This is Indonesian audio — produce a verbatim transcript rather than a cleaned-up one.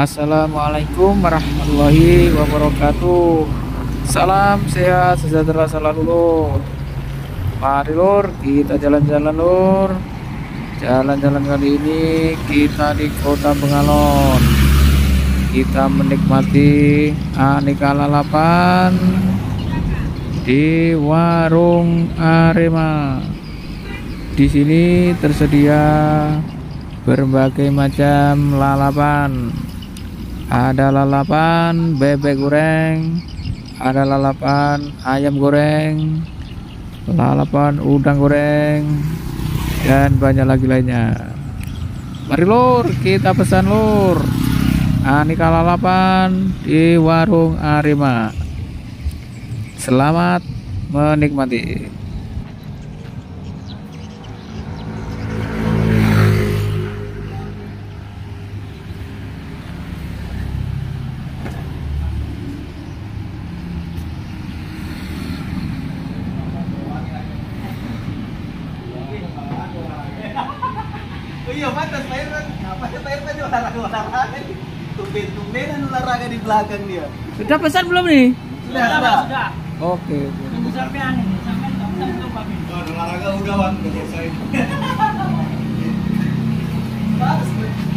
Assalamualaikum warahmatullahi wabarakatuh. Salam sehat sejahtera selalu lur. Mari lur, kita jalan-jalan lur. Jalan-jalan kali ini kita di Kota Bengalon. Kita menikmati aneka lalapan di Warung Arema. Di sini tersedia berbagai macam lalapan. Ada lalapan bebek goreng, ada lalapan ayam goreng, lalapan udang goreng, dan banyak lagi lainnya. Mari lur, kita pesan lur aneka lalapan di Warung Arema. Selamat menikmati. Iya, pantas lahir kan, ngapain lahir kan olahraga-olahraga nih. Tumben-tumbenan olahraga di belakang dia. Sudah pesan belum nih? Sudah, sudah. sudah. Oke. Tunggu sampai aneh, sampai enggak usah lupa nih. Olahraga udah, Bang, selesai. Bagus,